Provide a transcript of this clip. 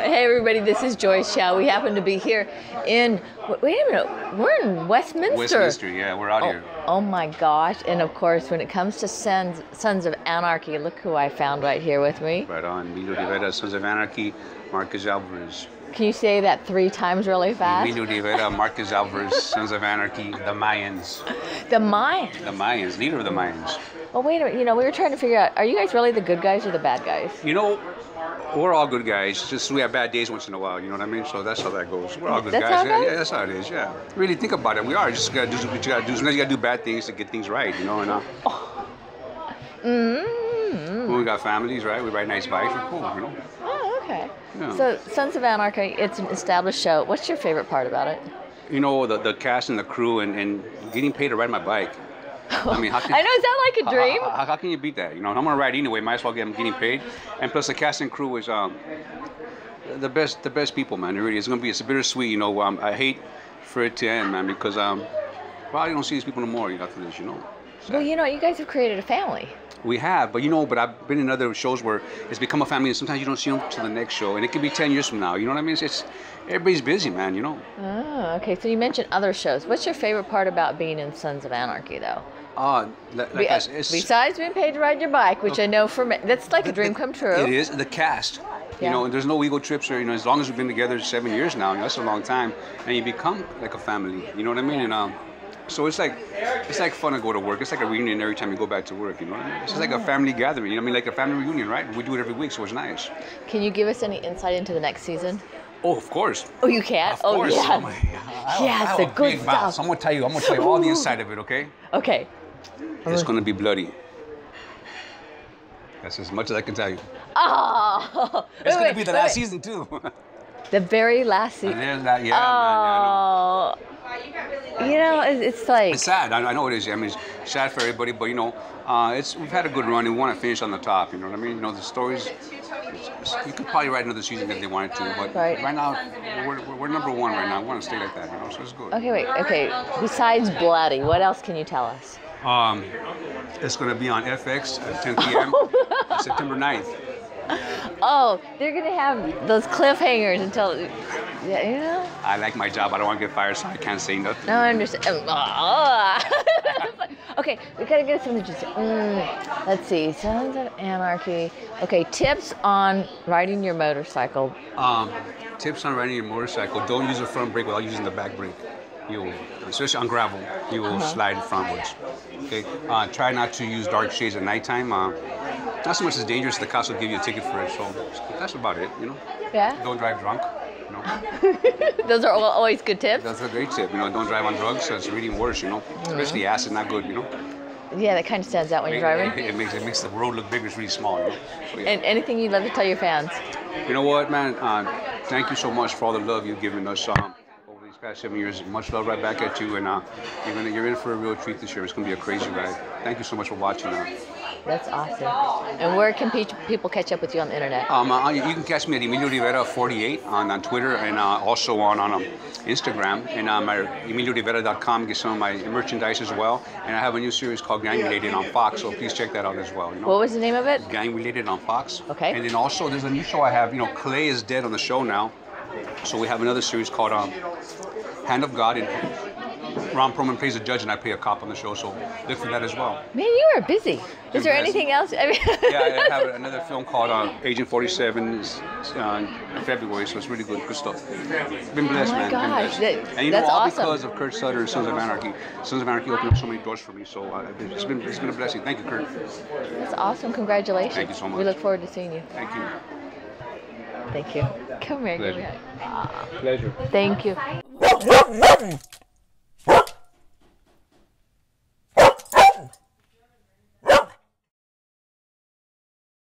Hey everybody, this is Joyce Chow. We happen to be here in, wait a minute, we're in Westminster. Westminster, yeah, we're out here. Oh my gosh, and of course when it comes to Sons of Anarchy, look who I found right here with me. Right on, Emilio Rivera, Sons of Anarchy, Marcus Alvarez. Can you say that 3 times really fast? Emilio Rivera, Marcus Alvarez, Sons of Anarchy, The Mayans. The Mayans? The Mayans, leader of the Mayans. Well, wait a minute, you know, we were trying to figure out, are you guys really the good guys or the bad guys? You know, we're all good guys, just we have bad days once in a while, you know what I mean? So that's how that goes. We're all good guys. Yeah, that's how it is, yeah. Really think about it, we are. Just gotta do what you gotta do. Sometimes you gotta do bad things to get things right, you know, and Well, we got families, right? We ride nice bikes, we're cool, you know. Oh, okay. Yeah. So, Sons of Anarchy, it's an established show. What's your favorite part about it? You know, the cast and the crew and getting paid to ride my bike. I mean, how can, I know, is that like a dream? How can you beat that? You know, I'm gonna ride anyway. Might as well get them getting paid. And plus, the casting crew is the best people, man. It really is. It's gonna be, it's a bittersweet. You know, I hate for it to end, man, because well, you don't see these people no more. You know, after this, you know. Sad. Well, you know, you guys have created a family. We have, but you know, but I've been in other shows where it's become a family, and sometimes you don't see them till the next show, and it could be 10 years from now. You know what I mean? It's everybody's busy, man. You know. Oh, okay. So you mentioned other shows. What's your favorite part about being in Sons of Anarchy, though? Besides being paid to ride your bike, which I know for me, that's like a dream come true. It is the cast. Yeah. You know, there's no ego trips or, you know, as long as we've been together 7 years now, you know, that's a long time, and you become like a family. You know what I mean? Yeah. And so it's like fun to go to work. It's like a reunion every time you go back to work, you know what I mean? It's like a family gathering, you know what I mean? Like a family reunion, right? We do it every week, so it's nice. Can you give us any insight into the next season? Oh, of course. Oh, you can? Of course. Yeah. Oh, my God. Yes, the good stuff. Mouth. I'm going to tell you all the inside of it, okay? Okay. It's going to be bloody. That's as much as I can tell you. Oh. It's going to be the last season, too. The very last season. Yeah, oh. You know, it's like... It's sad. I know it is. I mean, it's sad for everybody, but, you know, we've had a good run. We want to finish on the top, you know what I mean? You know, the stories... You could probably write another season if they wanted to, but right now, we're #1 right now. We want to stay like that, you know, so it's good. Okay, wait, okay. Besides bloody, what else can you tell us? It's going to be on FX at 10 p.m. on September 9th. Oh, they're going to have those cliffhangers until... Yeah, you know? I like my job. I don't want to get fired, so I can't say nothing. No, I understand. Okay, we gotta get something to say. Let's see. Sons of Anarchy. Okay, tips on riding your motorcycle. Tips on riding your motorcycle. Don't use the front brake without using the back brake. You will, especially on gravel, you will slide frontwards. Okay. Try not to use dark shades at nighttime. Not so much as dangerous. The cops will give you a ticket for it. So that's about it. You know. Yeah. Don't drive drunk. No. Those are always good tips. That's a great tip. You know, don't drive on drugs. It's really worse, you know. Especially acid, not good, you know. Yeah, that kind of stands out when you're driving. It makes the road look big. It's really small, you know. So, yeah. And anything you'd love to tell your fans? You know what, man? Thank you so much for all the love you've given us over these past 7 years. Much love right back at you. And you're in for a real treat this year. It's going to be a crazy ride. Thank you so much for watching. That's awesome. And where can people catch up with you on the internet? You can catch me at Emilio Rivera 48 on Twitter and also on Instagram. And EmilioRivera.com gets some of my merchandise as well. And I have a new series called Gang Related on Fox, so please check that out as well. You know? What was the name of it? Gang Related on Fox. Okay. And then also there's a new show I have. You know, Clay is dead on the show now, so we have another series called Hand of God. Ron Perlman plays a judge, and I play a cop on the show, so look for that as well. Man, you are busy. Is there anything else? I mean, yeah, I have another film called Agent 47 in February, so it's really good stuff. Been blessed, man. Gosh. Been blessed. And you know, all awesome. Because of Kurt Sutter and Sons of Anarchy. Sons of Anarchy opened up so many doors for me, so it's been a blessing. Thank you, Kurt. That's awesome. Congratulations. Thank you so much. We look forward to seeing you. Thank you. Thank you. Come here. Pleasure. Thank you.